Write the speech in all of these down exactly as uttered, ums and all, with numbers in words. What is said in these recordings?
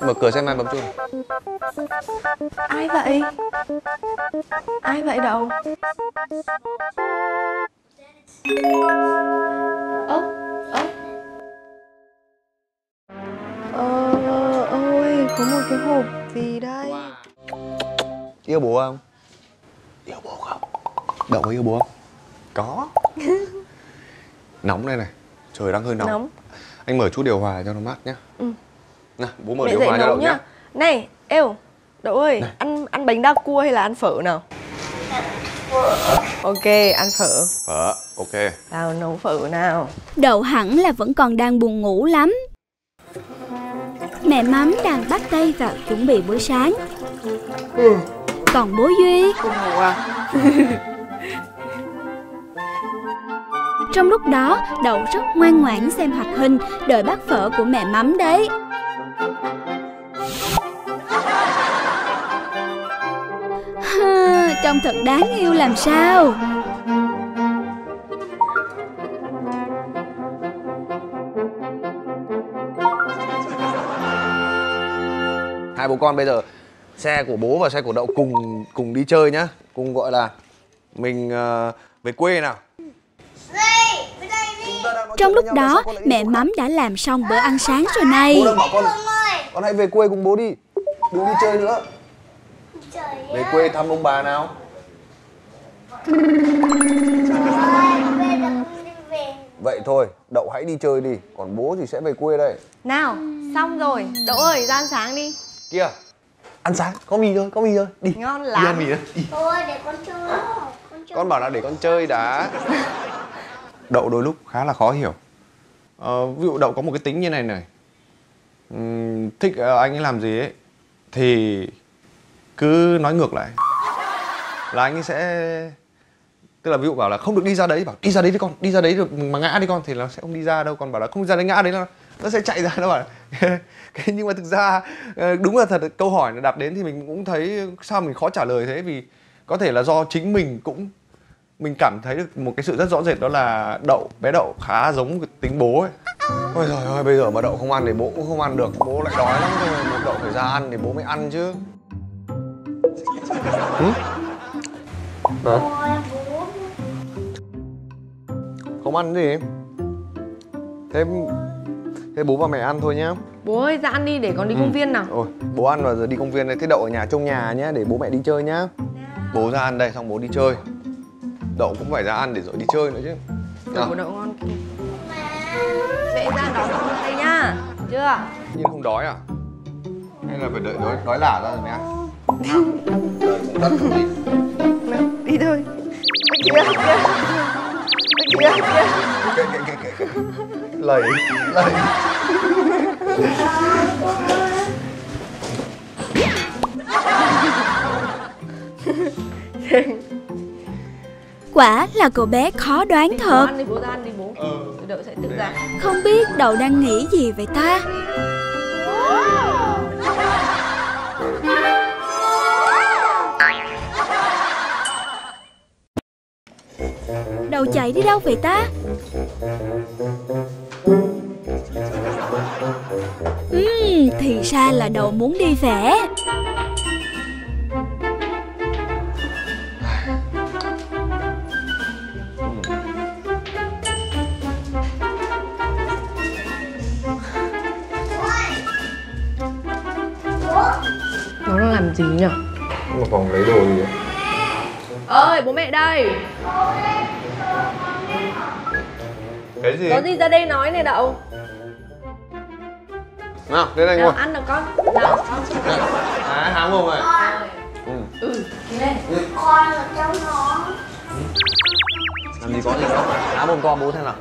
Mở cửa xem ai bấm chuông. Ai vậy? Ai vậy Đậu? Ơ, ơ. Ờ, ôi, có một cái hộp gì đây? Yêu bố không? Yêu bố không? Đậu có yêu bố không? Có. Nóng đây này. Trời đang hơi nóng. Nóng. Anh mở chút điều hòa cho nó mát nhá. Ừ. Nè, bố mở mẹ điều hòa cho Đậu nhá. nhá. Này, eo, Đậu ơi, này. ăn ăn bánh đa cua hay là ăn phở nào? Ok, ăn phở. Phở, ok. Tao nấu phở nào. Đậu hẳn là vẫn còn đang buồn ngủ lắm. Mẹ Mắm đang bắt tay vào chuẩn bị bữa sáng. Ừ. Còn bố Duy không ngủ à? Trong lúc đó, Đậu rất ngoan ngoãn xem hoạt hình, đợi bát phở của mẹ Mắm đấy. Ha, trông thật đáng yêu làm sao. Hai bố con bây giờ xe của bố và xe của Đậu cùng cùng đi chơi nhá. Cùng gọi là mình uh, về quê nào. Trong lúc đó, mẹ Mắm đã làm xong bữa ăn sáng rồi này. Con, con hãy về quê cùng bố đi. Đừng đi chơi nữa. Về quê thăm ông bà nào. Vậy thôi, Đậu hãy đi chơi đi. Còn bố thì sẽ về quê đây. Nào, xong rồi. Đậu ơi, ra ăn sáng đi. Kìa, ăn sáng, có mì rồi, có mì rồi. Đi, ngon lắm. Đi ăn mì rồi. Đi. Thôi, để con chơi. Con, chơi. Con bảo là để con chơi đã. Đậu đôi lúc khá là khó hiểu. Ờ, ví dụ Đậu có một cái tính như này này. Uhm, thích anh ấy làm gì ấy thì cứ nói ngược lại. Là anh ấy sẽ... Tức là ví dụ bảo là không được đi ra đấy, bảo đi ra đấy đi con, đi ra đấy được mà ngã đi con, thì nó sẽ không đi ra đâu. Còn bảo là không đi ra đấy ngã đấy, nó, nó sẽ chạy ra, nó bảo Nhưng mà thực ra đúng là thật, câu hỏi đặt đến thì mình cũng thấy sao mình khó trả lời thế. Vì có thể là do chính mình cũng... Mình cảm thấy được một cái sự rất rõ rệt, đó là Đậu, bé Đậu khá giống tính bố ấy. Ôi trời ơi, bây giờ mà Đậu không ăn thì bố cũng không ăn được. Bố lại đói lắm, Đậu phải ra ăn thì bố mới ăn chứ. Ừ? Đó. Không ăn gì? Thế thế bố và mẹ ăn thôi nhá. Bố ơi, ra ăn đi để con đi ừ. công viên nào. Ôi, bố ăn và giờ đi công viên đấy. Thế Đậu ở nhà trông nhà nhá, để bố mẹ đi chơi nhá. Bố ra ăn đây xong bố đi chơi. Đậu cũng phải ra ăn để rồi đi chơi nữa chứ. Đậu của Đậu ngon kìa. Dễ ra đói không đây nhá. Chưa? Nhưng không đói à? Hay là phải đợi đói, đói lả ra rồi mới ăn. Đợi cũng đi. Đi thôi. Kìa, kìa. Kìa, kìa. Kìa, kìa, kìa. Lầy, lầy. Quả là cậu bé khó đoán thật. Không biết Đậu đang nghĩ gì vậy ta. Đậu chạy đi đâu vậy ta? uhm, Thì ra là Đậu muốn đi vẽ. Nó đang làm gì nhỉ? Một vòng lấy đồ gì vậy? Ơi, bố mẹ đây! Cái gì? Có gì ra đây nói này Đậu. Nào, đến đây ngồi. Ăn được con. Nào, con. Đấy, há mồm rồi. Ừ. Ừ. Con ở trong nó. Làm gì có gì đâu. Há mồm to bố thế nào.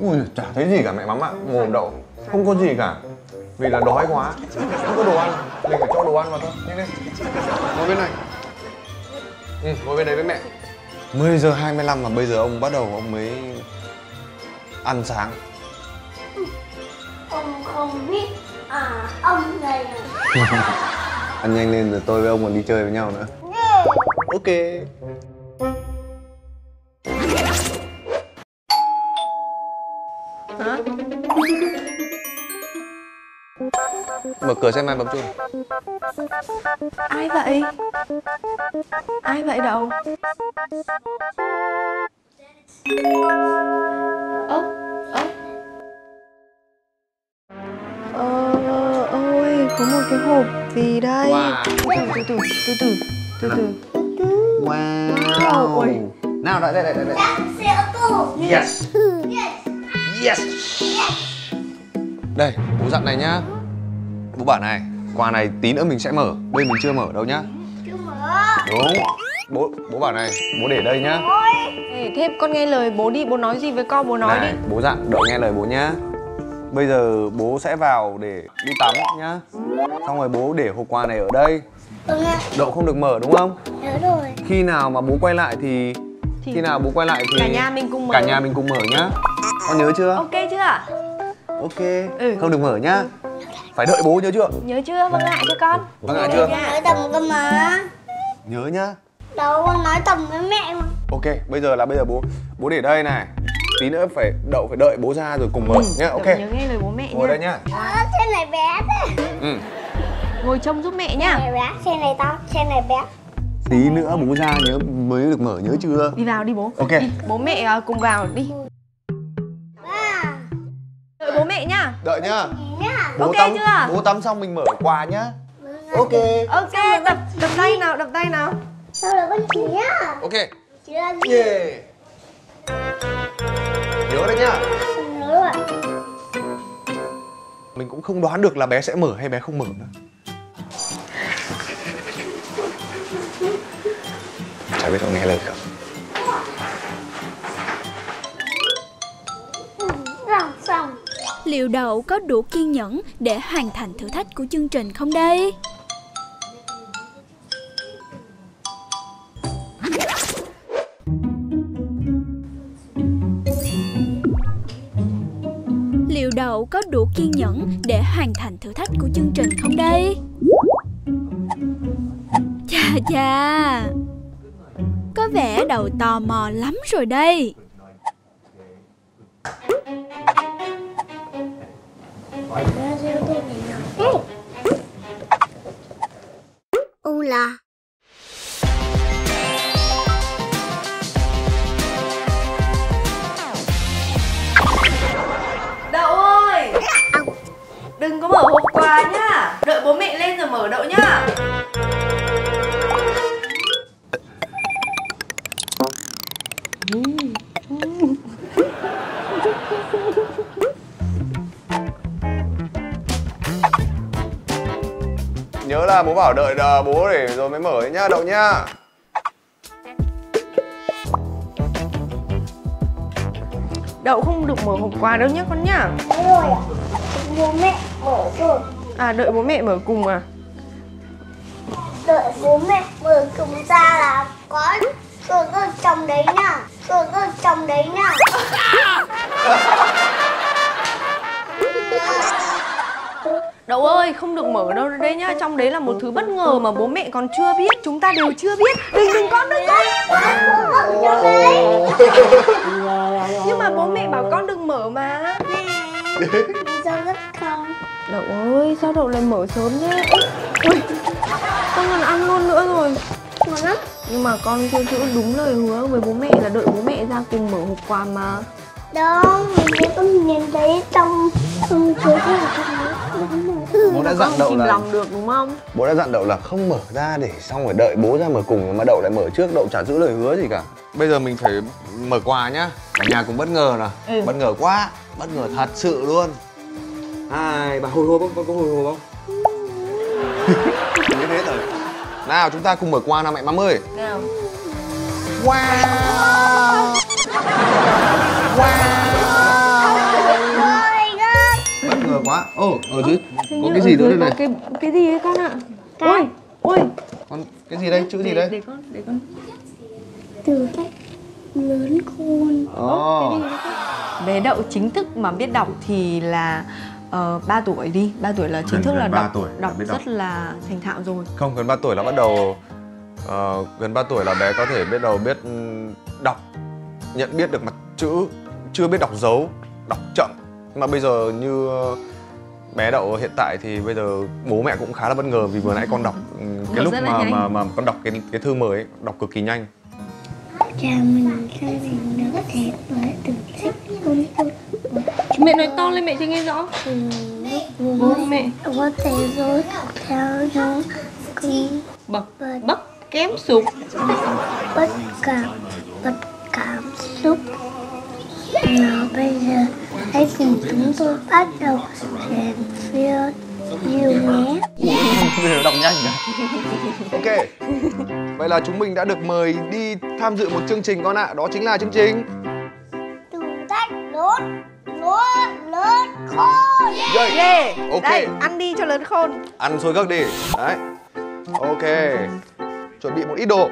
Ui, chả thấy gì cả mẹ Mắm ạ. Mồm Đậu không có gì cả. Vì là đói quá, không có đồ ăn, mình phải cho đồ ăn vào thôi. Nhanh lên, ngồi bên này. Ừ, ngồi bên đấy với mẹ. Mười giờ hai mươi lăm mà bây giờ ông bắt đầu ông mới ăn sáng. Ông không biết à, ông này Ăn nhanh lên rồi tôi với ông còn đi chơi với nhau nữa. Ok. Hả? Mở cửa xem ai bấm chuông. Ai vậy? Ai vậy Đậu? Ơ, ơ. Ờ, ôi, có một cái hộp gì đây? Wow. Từ từ, từ từ, từ từ. Wow. Wow. Ôi. Nào, đợi, đợi, đợi, đợi. Yes. Yes. Yes. Đây, bố dặn này nhá. Bố bảo này, quà này tí nữa mình sẽ mở. Đây mình chưa mở đâu nhá. Chưa mở. Đúng. Bố bố bảo này, bố để đây nhá. Ê, thế con nghe lời bố đi, bố nói gì với con, bố nói này, đi. Bố dặn, Đậu nghe lời bố nhá. Bây giờ bố sẽ vào để đi tắm nhá. Xong rồi bố để hộp quà này ở đây. Đậu không được mở đúng không? Đúng rồi. Khi nào mà bố quay lại thì... thì... khi nào bố quay lại thì... cả nhà mình cùng mở. Cả nhà mình cùng mở nhá. Con nhớ chưa? Ok chưa ạ? Ok, ừ. Không được mở nhá. Ừ. Phải đợi bố, nhớ chưa? Nhớ chưa? Vâng ạ cho con. Vâng ạ chưa? Nhớ tầm cơ mà. Nhớ nhá. Đâu con nói tầm với mẹ mà. Ok, bây giờ là bây giờ bố bố để đây này. Tí nữa phải Đậu phải đợi bố ra rồi cùng mở ừ. nhá. Ok. Đậu nhớ nghe lời bố mẹ ngồi nha. Ngồi đây nhá. Đó, trên này bé thế. Ừ. Ngồi trông giúp mẹ nhá. Này bé, trên này tao, trên này bé. Tí nữa bố ra nhớ mới được mở nhớ chưa? Đi vào đi bố. Ok. Đi, bố mẹ cùng vào đi. Bố mẹ nhá. Đợi nhá. Bố ok tắm, chưa? Bố tắm xong mình mở quà nhá. Ok. Ok, đập đập tay nào, đập tay nào. Sao là con chỉ nhá. Ok. Yeah. Nhớ đấy nhá. Nhớ ạ. Mình cũng không đoán được là bé sẽ mở hay bé không mở nữa. Chả biết con nghe lời không? Liệu Đậu có đủ kiên nhẫn để hoàn thành thử thách của chương trình không đây? Liệu Đậu có đủ kiên nhẫn để hoàn thành thử thách của chương trình không đây? Chà chà, có vẻ Đậu tò mò lắm rồi đây. U là Đậu ơi, đừng có mở hộp quà nhá. Đợi bố mẹ lên rồi mở Đậu nhá. Nhớ là bố bảo đợi đờ bố để rồi mới mở nhá Đậu nhá. Đậu không được mở hộp quà đâu nhá con nhá. Rồi ạ. Bố mẹ mở rồi. À đợi bố mẹ mở cùng à? Đợi bố mẹ mở cùng ra là có rồi rồi trong đấy nha. Rồi rồi trong đấy nha. Đậu ơi, không được mở đâu đấy nhá. Trong đấy là một thứ bất ngờ mà bố mẹ còn chưa biết. Chúng ta đều chưa biết. Đừng, đừng con, đừng con. Nhưng mà bố mẹ bảo con đừng mở mà. Sao rất không? Đậu ơi, sao Đậu lại mở sớm thế? Ui, con còn ăn luôn nữa rồi. Ngon lắm. Nhưng mà con chưa giữ đúng lời hứa với bố mẹ là đợi bố mẹ ra cùng mở hộp quà mà. Đâu, mình cũng nhìn thấy trong trong chuối của bố đã dặn Đậu là lòng được đúng không? Bố đã dặn Đậu là không mở ra để xong rồi đợi bố ra mở cùng mà Đậu lại mở trước. Đậu chả giữ lời hứa gì cả. Bây giờ mình phải mở quà nhá. Cả nhà cũng bất ngờ nè. Ừ. Bất ngờ quá, bất ngờ thật sự luôn. Ai, bà hồi hộp không? Con có hồi hộp không? Như thế rồi. Nào chúng ta cùng mở quà nào mẹ mắm ơi. Nào. Wow. Wow. Bất ngờ quá. Ồ, oh, ở dưới hình có cái gì nữa đây này? Cái cái gì đấy con ạ? À? Ôi, ôi. Con cái gì đây? Chữ gì đây? Để, để con, để con. Từ cách lớn khôn. Ồ. Oh. Bé Đậu chính thức mà biết đọc thì là uh, ba tuổi đi, ba tuổi là chính gần, thức gần là ba đọc, tuổi đọc là rất đọc. Là thành thạo rồi. Không, gần ba tuổi là bắt đầu uh, gần ba tuổi là bé có thể biết đầu biết đọc, nhận biết được mặt chữ, chưa biết đọc dấu, đọc chậm. Mà bây giờ như bé Đậu hiện tại thì bây giờ bố mẹ cũng khá là bất ngờ vì vừa nãy con đọc cái lúc mà, mà mà con đọc cái cái thư mới ấy, đọc cực kỳ nhanh. Chào mình là Đậu Tò Mò với từ sách con tôi. Mẹ nói to lên mẹ cho nghe rõ. Bố mẹ có thể dối theo những cái bậc bậc kém sụp bất cảm bất cảm xúc. Nào bây giờ hãy cùng chúng tôi bắt đầu xem video yêu nhé. Đọc nhanh nhỉ? Ok. Vậy là chúng mình đã được mời đi tham dự một chương trình con ạ. Đó chính là chương trình thử thách lớn lúa lớn khôn. Yeah. Yeah. Ok. Đây, ăn đi cho lớn khôn. Ăn xôi gấc đi. Đấy. Ok. Chuẩn bị một ít đồ.